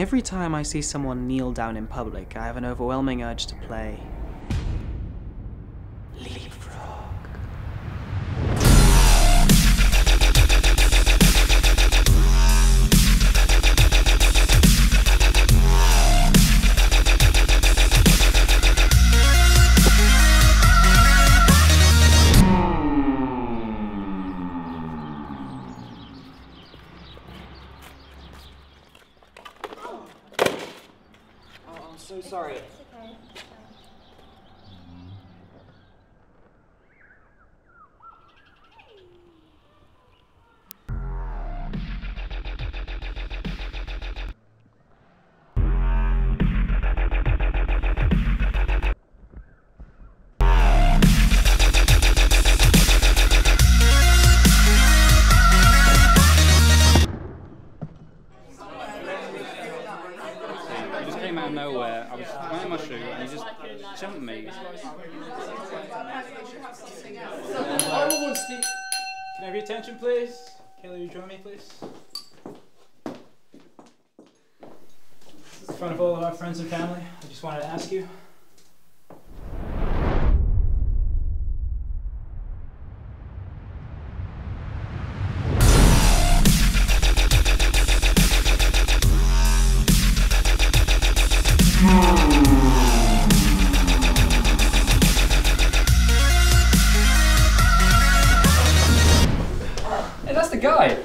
Every time I see someone kneel down in public, I have an overwhelming urge to play Leapfrog. So sorry. It's okay. It's nowhere. I was wearing my shoe and he just jumped me. Can I have your attention, please? Kelly, will you join me, please? In front of all of our friends and family, I just wanted to ask you. Guy.